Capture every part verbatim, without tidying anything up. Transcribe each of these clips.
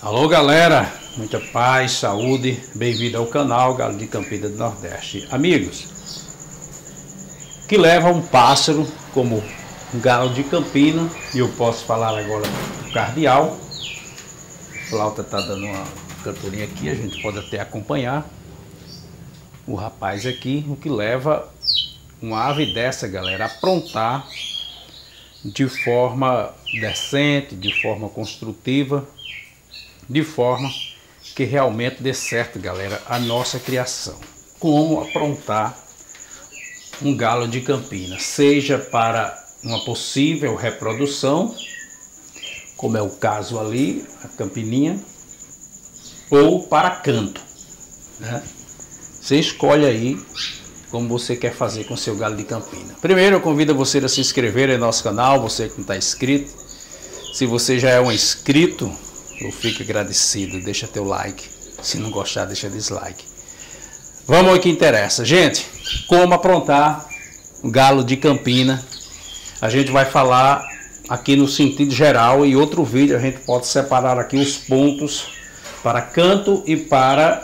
Alô galera, muita paz, saúde, bem-vindo ao canal Galo de Campina do Nordeste. Amigos, que leva um pássaro como um galo de campina, e eu posso falar agora do cardeal. A flauta está dando uma cantorinha aqui, a gente pode até acompanhar. O rapaz aqui, o que leva uma ave dessa, galera, a aprontar de forma decente, de forma construtiva, de forma que realmente dê certo, galera, a nossa criação. Como aprontar um galo de campina, seja para uma possível reprodução, como é o caso ali, a campininha, ou para canto, né? Você escolhe aí como você quer fazer com seu galo de campina. Primeiro eu convido você a se inscrever em nosso canal, você que não está inscrito. Se você já é um inscrito, eu fico agradecido, deixa teu like. Se não gostar, deixa dislike. Vamos ao que interessa. Gente, como aprontar o galo de campina, a gente vai falar aqui no sentido geral. Em outro vídeo a gente pode separar aqui os pontos para canto e para,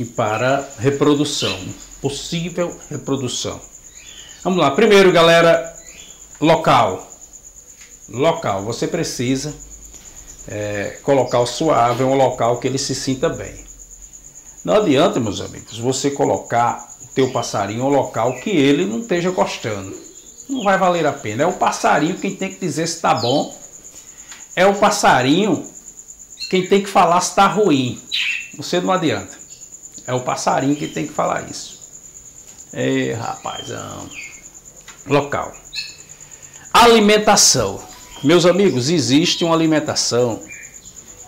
e para reprodução, possível reprodução. Vamos lá. Primeiro, galera, local. Local, você precisa... É, colocar o suave é um local que ele se sinta bem. Não adianta, meus amigos, você colocar o teu passarinho em um local que ele não esteja gostando. Não vai valer a pena. É o passarinho quem tem que dizer se está bom. É o passarinho quem tem que falar se está ruim. Você não adianta. É o passarinho que tem que falar isso. Ei, rapazão. Local. Alimentação. Meus amigos, existe uma alimentação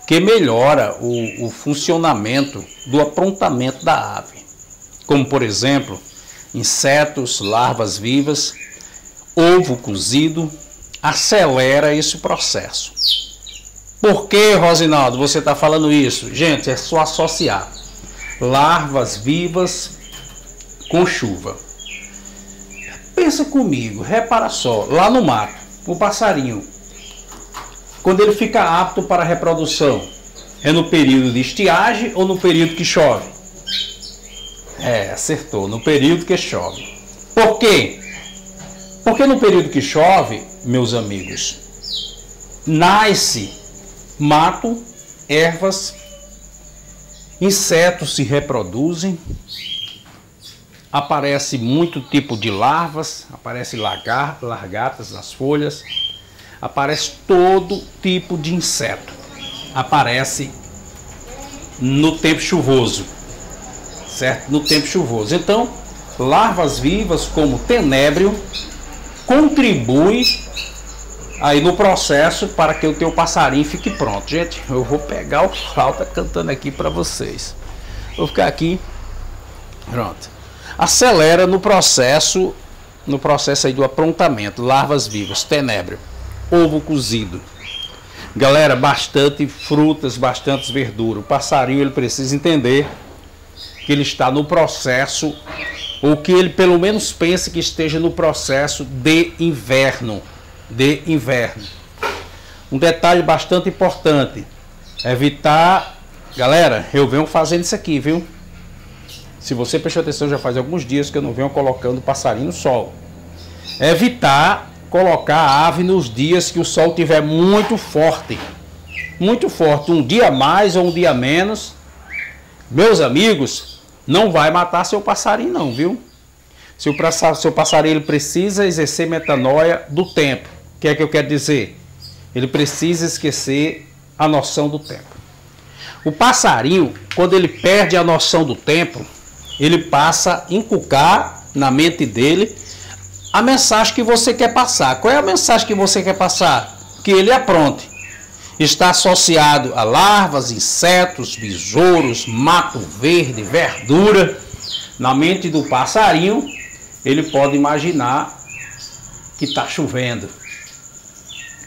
que melhora o, o funcionamento do aprontamento da ave, como por exemplo, insetos, larvas vivas, ovo cozido, acelera esse processo. Por que, Rosinaldo, você está falando isso? Gente, é só associar larvas vivas com chuva. Pensa comigo, repara só, lá no mato, o passarinho, quando ele fica apto para a reprodução, é no período de estiagem ou no período que chove? É, acertou, no período que chove. Por quê? Porque no período que chove, meus amigos, nasce mato, ervas, insetos se reproduzem, aparece muito tipo de larvas, aparece lagar, largatas nas folhas, aparece todo tipo de inseto, aparece no tempo chuvoso, certo? No tempo chuvoso. Então, larvas vivas como tenébrio contribui aí no processo para que o teu passarinho fique pronto. Gente, eu vou pegar o flauta cantando aqui para vocês. Vou ficar aqui, pronto. Acelera no processo, no processo aí do aprontamento, larvas vivas, tenébrio, ovo cozido. Galera, bastante frutas, bastante verdura. O passarinho, ele precisa entender que ele está no processo, ou que ele pelo menos pense que esteja no processo de inverno, de inverno. Um detalhe bastante importante, evitar, galera, eu venho fazendo isso aqui, viu? Se você prestou atenção, já faz alguns dias que eu não venho colocando passarinho no sol. Evitar colocar a ave nos dias que o sol estiver muito forte. Muito forte. Um dia mais ou um dia menos. Meus amigos, não vai matar seu passarinho não, viu? Seu, seu passarinho, ele precisa exercer metanoia do tempo. O que é que eu quero dizer? Ele precisa esquecer a noção do tempo. O passarinho, quando ele perde a noção do tempo, ele passa a inculcar na mente dele a mensagem que você quer passar. Qual é a mensagem que você quer passar? Que ele apronte. Está associado a larvas, insetos, besouros, mato verde, verdura. Na mente do passarinho, ele pode imaginar que está chovendo.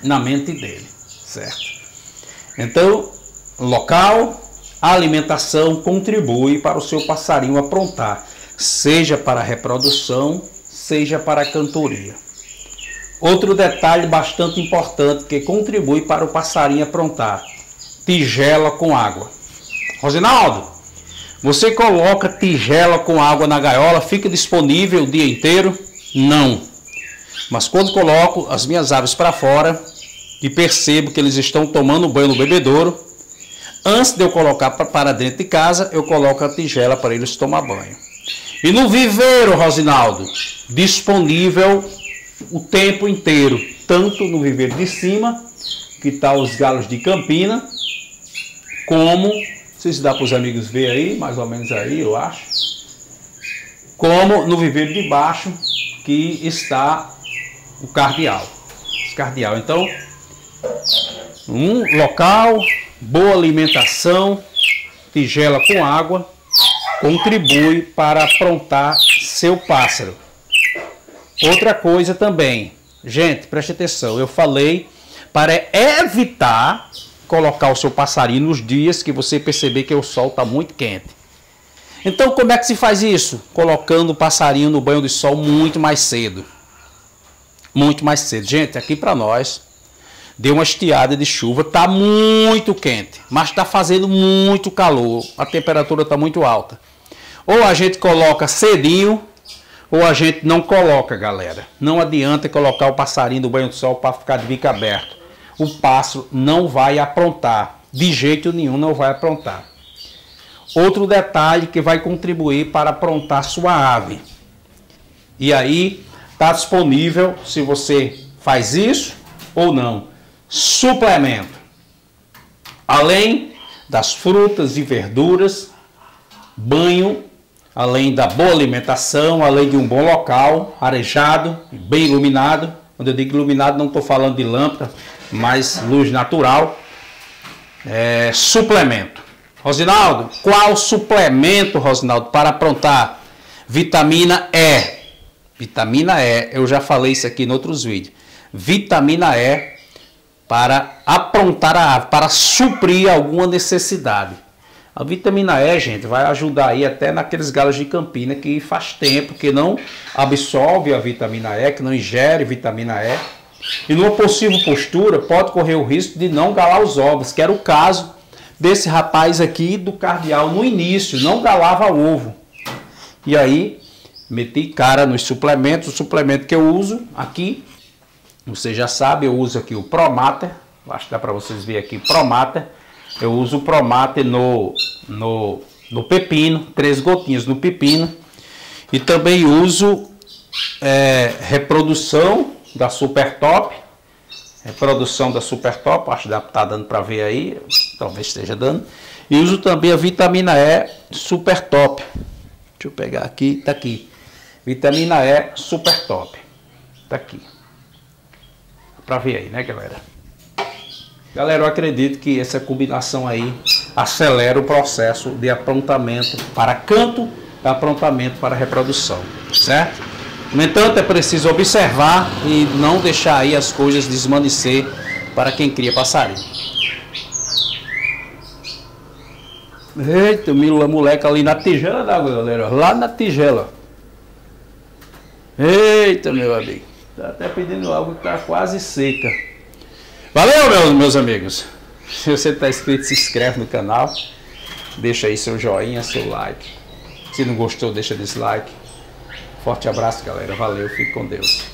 Na mente dele, certo? Então, local, alimentação contribui para o seu passarinho aprontar, seja para a reprodução, seja para a cantoria. Outro detalhe bastante importante que contribui para o passarinho aprontar, tigela com água. Rosinaldo, você coloca tigela com água na gaiola, fica disponível o dia inteiro? Não. Mas quando coloco as minhas aves para fora e percebo que eles estão tomando banho no bebedouro, antes de eu colocar para dentro de casa, eu coloco a tigela para eles tomar banho. E no viveiro, Rosinaldo, disponível o tempo inteiro, tanto no viveiro de cima, que está os galos de campina, como, não sei se dá para os amigos ver aí, mais ou menos aí, eu acho, como no viveiro de baixo, que está o cardeal. Cardeal. Então, um local, boa alimentação, tigela com água, contribui para aprontar seu pássaro. Outra coisa também, gente, preste atenção, eu falei para evitar colocar o seu passarinho nos dias que você perceber que o sol está muito quente. Então, como é que se faz isso? Colocando o passarinho no banho de sol muito mais cedo. Muito mais cedo. Gente, aqui para nós, deu uma estiada de chuva, está muito quente, mas está fazendo muito calor, a temperatura está muito alta. Ou a gente coloca cedinho, ou a gente não coloca, galera. Não adianta colocar o passarinho do banho do sol para ficar de bico aberto. O pássaro não vai aprontar. De jeito nenhum não vai aprontar. Outro detalhe que vai contribuir para aprontar sua ave. E aí está disponível, se você faz isso ou não, suplemento. Além das frutas e verduras, banho, além da boa alimentação, além de um bom local, arejado, bem iluminado. Quando eu digo iluminado, não estou falando de lâmpada, mas luz natural. É, suplemento. Rosinaldo, qual suplemento, Rosinaldo, para aprontar? Vitamina E. Vitamina E, eu já falei isso aqui em outros vídeos. Vitamina E para aprontar a ave, para suprir alguma necessidade. A vitamina E, gente, vai ajudar aí até naqueles galos de campina que faz tempo que não absorve a vitamina E, que não ingere vitamina E. E numa possível postura pode correr o risco de não galar os ovos, que era o caso desse rapaz aqui do cardeal no início, não galava o ovo. E aí, meti cara nos suplementos, o suplemento que eu uso aqui, você já sabe, eu uso aqui o Promater, acho que dá para vocês verem aqui, Promater. Eu uso o Promater no, no, no pepino, três gotinhas no pepino. E também uso é, reprodução da Supertop. Reprodução da Supertop, acho que está dando para ver aí, talvez esteja dando. E uso também a vitamina E Supertop. Deixa eu pegar aqui, está aqui. Vitamina E Supertop. Está aqui. Para ver aí, né, galera? Galera, eu acredito que essa combinação aí acelera o processo de aprontamento para canto e aprontamento para reprodução, certo? No entanto, é preciso observar e não deixar aí as coisas desmanecer para quem cria passarinho. Eita, o moleque ali na tigela d'água, galera, lá na tigela. Eita, meu amigo, tá até pedindo água que tá quase seca. Valeu, meus, meus amigos. Se você está inscrito, se inscreve no canal. Deixa aí seu joinha, seu like. Se não gostou, deixa dislike. Forte abraço, galera. Valeu, fique com Deus.